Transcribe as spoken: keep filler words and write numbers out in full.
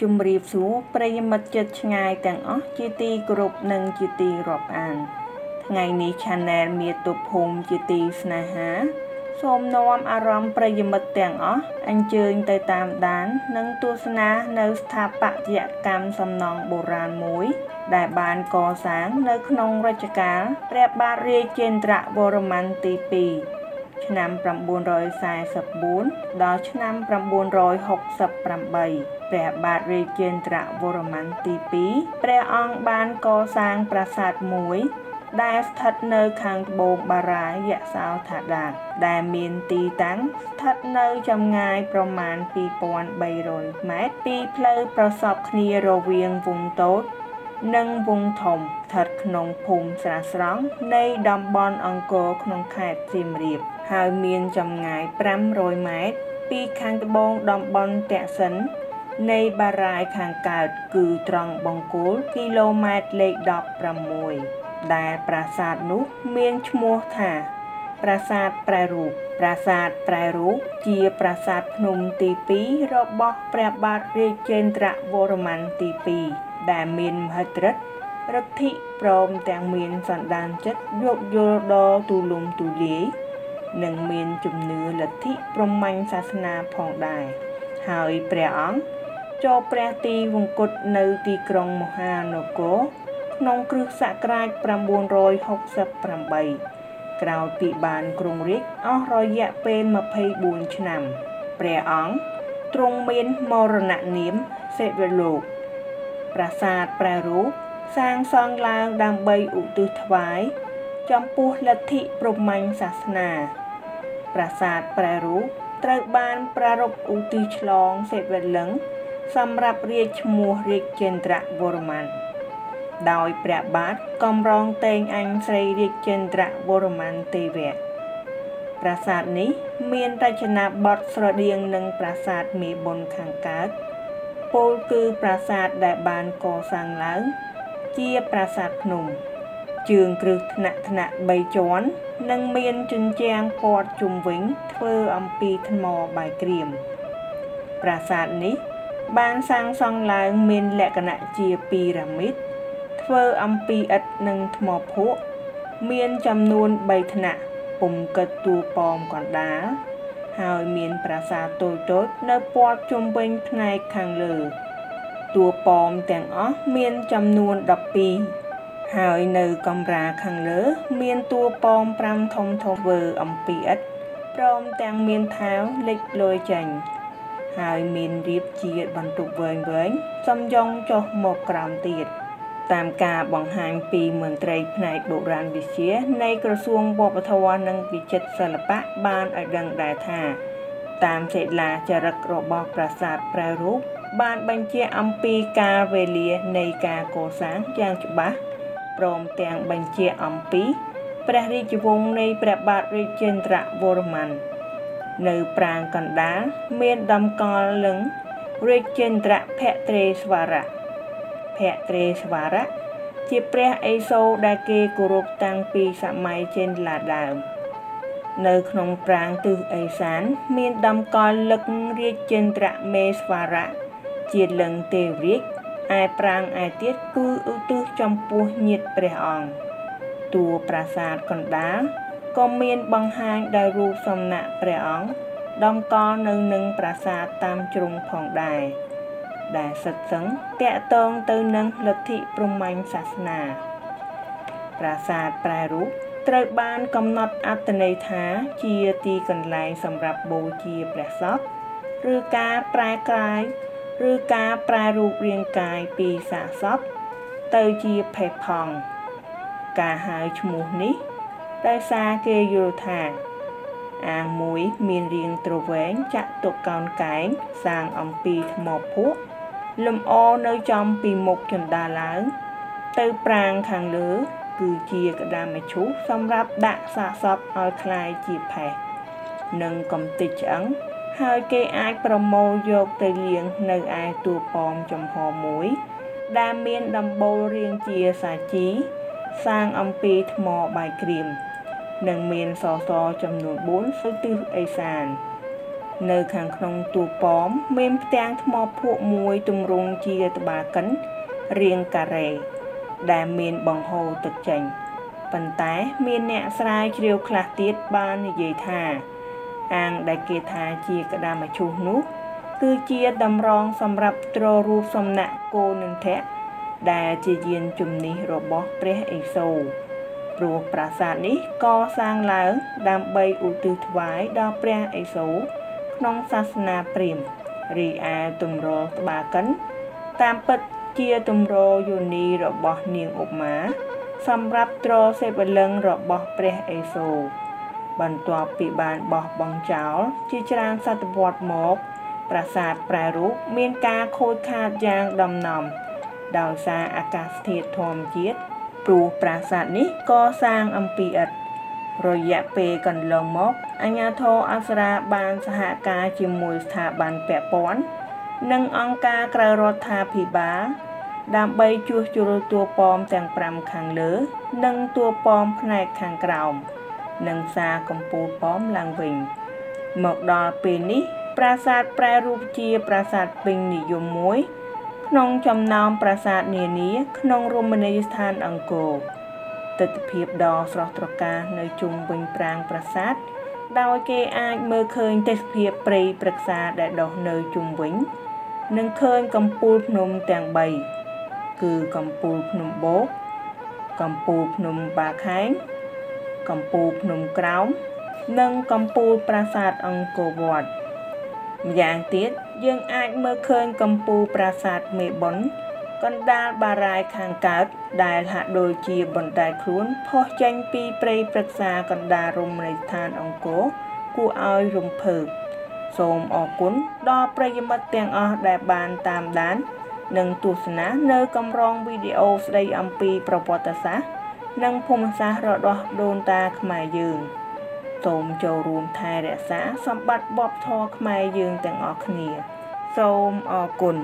จุมรีบสูบปริมัดจัดง่ายแต่งอ๊อจิตีกรุบหนึ่งจิตีรอบอันไงนี้ชาแนลมีตุพงจิตีสนะฮะสมนวมอารมณ์ปริมัดแต่งอ๊ออันเชิญไปตามด้านหนึ่งตุสนะในสถาปัตยกรรมสำนองโบราณมุ้ยได้บานก่อสร้างในขนมราชการเรียบบาเรเจนตระบรมันตีปีชนำประมูลรอยสายสับบุญดอชนำประมูลรอยหกสับประใบแปรบาทเรเจนตระวรมันตีปีแปรอองบานก่อสร้างปราสาทมวยได้ทัดเนอคังโบกบารายะสาวถาดาได้เมียนตีตั้งทัดเนอจำงายประมาณปีปอนใบรอยแม้ปีเพลอประสอบคณีโรเวียงวงโต๊ดนังวงถมถัดขนมภูมิสระสร้างในดำบอลอังโกขนมไข่จิมรีบหาเมียนจำงายปรำโรยไม้ปีคังตะบงดำบอลแตะสันในบารายขางกาดคือตรองบงกูกิโลเมตรเลขดอกประมวยได้ปราสาทนุเมียนชมัวถ่าปราสาทแปรรูปปราสาทแปรรูปเจียปราสาทพนมตีปีรบบอกแปรบาทเรเจนตระวรมันตีปีแต่เมียนมหาตรัสรัฐิพรมแต่เมียนสันดานจัดโยกโยโดตูลุมตูเลียหนึ่งเมียนจุ่มเนื้อลัทธิพรหมัญศาสนาผ่องได้หายแปรอังโจแปรตีวงกฏในตีกรงมหานโกนองครึกสะกรายประมวลรอยหกสับประใบกล่าวปีบานกรุงริกอ้อรอยแยะเป็นมาภัยบุญชนำแปรอังตรงเมียนมรณะเนียมเสวโลกปราสาทแปรรูปสร้างซองลางดังใบอุตุถวายจอมปูลัทธิปรมัญศาสนาปราสาทแปรรูปตระบานประรบอุติฉลองเสร็จเวลังสำหรับเรียกชมูเรียกเจนตระวรมันดอยแปรบาทกำรองเตงอังไสเรียกเจนตระวรมันเตเวะปราสาทนี้เมียนราชนาบดสระเดียงหนึ่งปราสาทมีบนขังกาดโปลคือปราสาทได้บานก่อสร้างแล้วเจียปราสาทหนุ่มจึงกรึกธนะธนะใบจวนนังเมียนจุนแจงปอดจุมวิงเทออัมปีธมอใบเกรียมปราสาทนี้บานสร้างซองลางเมียนและกณะเจียปีระมิดเทออัมปีอัดนังธมอพุเมียนจำนวนใบธนะปุ่มกระตูปอมก่อนดาหายเมียนปราสาทโตโต้ในปอดจมเวงในขังเลอตัวปอมแต่งอ้อเมียนจำนวนดับปีหายในกำราขังเลอเมียนตัวปอมปรำทมทเวออัมปีอัดปรอมแต่งเมียนเท้าเล็กลอยจังหายเมียนรีบเจียดบรรทุกเวงเวงจำยองจอหมกกรามเตียดตามกาบังหางปีเหมือนไตรภายโบราณวิเชียในกระทรวงบพทวนังปิจิตศิลปะบานอดังดาธาตามเศษลาจารักรบปราสาทแปรรูปบานบัญเชียอัมปีกาเวเลียในกาโกสางยางจุบะพร้อมแตงบัญเชียอัมปีพระราชวงศ์ในพระบาทเรเจนตระวรมันในปรางกันดาเมียนดำกอหลงเรเจนตระแพะเตรสวาระแพะเตรสวาระจิเปรไอโซดาเกกุรุกตังปีสมัยเจนลาดามในขนมปรางตือไอสานมีดำกอลึกเรียกเจนตระเมสวาระเจียหลังเตวิกไอปรางไอเตียคืออุตุจอมปูหยิดเปรอองตัวปราสาทกันดาก็มีนบังหางได้รูปสมณะเปรอองดำกอหนึ่งหนึ่งปราสาทตามจุงผ่องได้ได้สัตสังแตะตองเตือนลัทธิปรมัญศาสนาปราสาทแปรรูปตระบานกำหนดอัตนัยท้าเจียตีกันลายสำหรับโบเจียแปรซอกหรือการแปรกลายหรือการแปรรูปเรียงกายปีสะซอกเตยเจียแผ่พองกาหายชมูนี้ได้ซาเกโยธาอ่างมุยมีเรียงตระเวนจะตกกอนไก่สร้างอัมปีธมอพุลมโอในจอมปีหมกจนดาล้างเตยปรางขังเหลือคือเจียกระดามชุบสำหรับดะสะซับออยคลายจีแผ่หนึ่งกำติจังหายเกอายประโมโยกเตยเลียงในอายตัวปอมจมหอมุยดาเมียนดำโบเรียงเจียสาจีสร้างอัมปีธมอใบกรีมหนึ่งเมียนซอซอจำนวนบุญซึ่งตือไอซาน เนื้อขังขนมตัวป้อมเมมแตงทมอพวกมวยตุ่มรุงจีตบากันเรียงกะเรดามเมนบังโฮตึกจังปันไตเมนเนะสลายเรียวคลาติดบ้านเยธาอ่างได้เกธาจีกระดามาชูนุคือจีดำรองสำหรับตรรูปสำนักโกนันเทะได้จีเย็นจุมนิโรบอเปรเอโซปลูกปราสาทนี้ก่อสร้างแล้วดำใบอุตุถวายดาเปรเอโซน้องศาสนาเปรียมรีอาตุมโรบากันตามปัจเจียตุมโรยูนีรบเนียงออกมาสำหรับตรอเซบเลิงรบเปรเอโซบรรทอปีบานบอบบองเจ้าจีจารสัตวอดหมกปราสาทปลายรุกเมียนกาโคดขาดยางดำนำดาวซาอากาศเททอมเจียดปลูกปราสาทนี้ก่อสร้างอัมพีอัดรอยยะเปกันลงมกอัญญาโทอัสราบานสหกาจิมวยสถาบันแปะป้อนนังองกากระรถทาผีบาดามใบจูจูรตัวปอมแต่งปรำขังเหลือนังตัวปอมแผนกขังกล่าวนังซากมปูป้อมลังวิงหมกดอปีนี้ปราสาทแปรรูปเจียปราสาทปิงนิยมมวยขนงจำนองปราสาทเนียนี้ขนงรมณีสถานอังโกตึกเพียบดอสระตรกาในจุงวิงปรางปราสาทดาวเกอายเมื่อเคยเตะเพียบปรีปรักษาได้ดอกในจุงวิงนังเคยกำปูพนมแต่งใบคือกำปูพนมโบกกำปูพนมบาค้างกำปูพนมกราวนางกำปูปราสาทอังโกวอดอย่างติดยังอายเมื่อเคยกำปูปราสาทเมบอนกันดาบารายขังกาดได้ละโดยจีบนได้คลุ้นพอแจงปีเปรย์ปรักษากันดารมในทานองโกกูเอารมเพิบโสมออกกุนดอประยมัดเตียงอได้บานตามด้านหนึ่งตุสนะเนกำรองวิดีโอสไดอัมปีประวัติศาสตร์หนึ่งภูมิศาสตร์รอดโดนตาขมายยืนโสมโจรวมไทยแดดสาสมบัติบอบทอขมายยืนแต่งออกเนียโสมออกกุน